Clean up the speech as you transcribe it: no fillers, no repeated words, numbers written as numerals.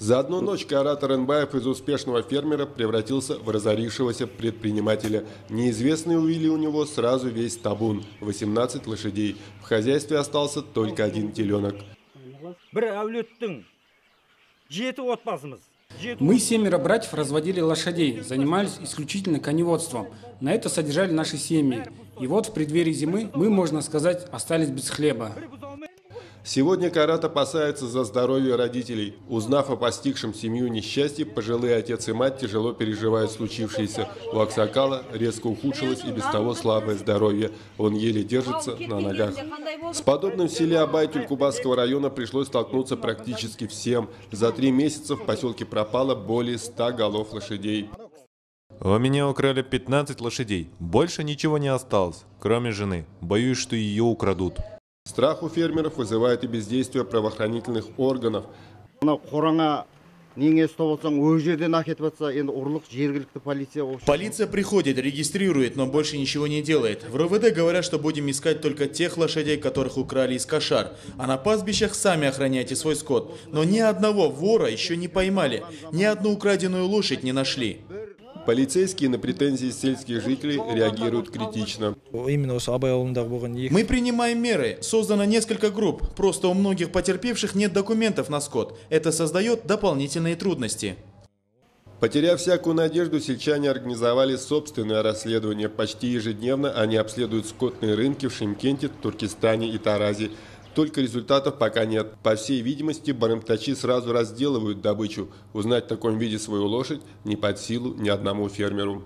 За одну ночь Карат Оренбаев из успешного фермера превратился в разорившегося предпринимателя. Неизвестные увели у него сразу весь табун – 18 лошадей. В хозяйстве остался только один теленок. Мы, 7 братьев, разводили лошадей, занимались исключительно коневодством. На это содержали наши семьи. И вот в преддверии зимы мы, можно сказать, остались без хлеба. Сегодня Карат опасается за здоровье родителей. Узнав о постигшем семью несчастье, пожилые отец и мать тяжело переживают случившееся. У Аксакала резко ухудшилось и без того слабое здоровье. Он еле держится на ногах. С подобным в селе Абай Тюлькубасского района пришлось столкнуться практически всем. За 3 месяца в поселке пропало более 100 голов лошадей. У меня украли 15 лошадей. Больше ничего не осталось, кроме жены. Боюсь, что ее украдут. Страх у фермеров вызывает и бездействие правоохранительных органов. Полиция приходит, регистрирует, но больше ничего не делает. В РОВД говорят, что будем искать только тех лошадей, которых украли из кошар. А на пастбищах сами охраняйте свой скот. Но ни одного вора еще не поймали. Ни одну украденную лошадь не нашли. Полицейские на претензии сельских жителей реагируют критично. Мы принимаем меры. Создано несколько групп. Просто у многих потерпевших нет документов на скот. Это создает дополнительные трудности. Потеряв всякую надежду, сельчане организовали собственное расследование. Почти ежедневно они обследуют скотные рынки в Шимкенте, Туркестане и Таразе. Только результатов пока нет. По всей видимости, барымтачи сразу разделывают добычу. Узнать в таком виде свою лошадь не под силу ни одному фермеру.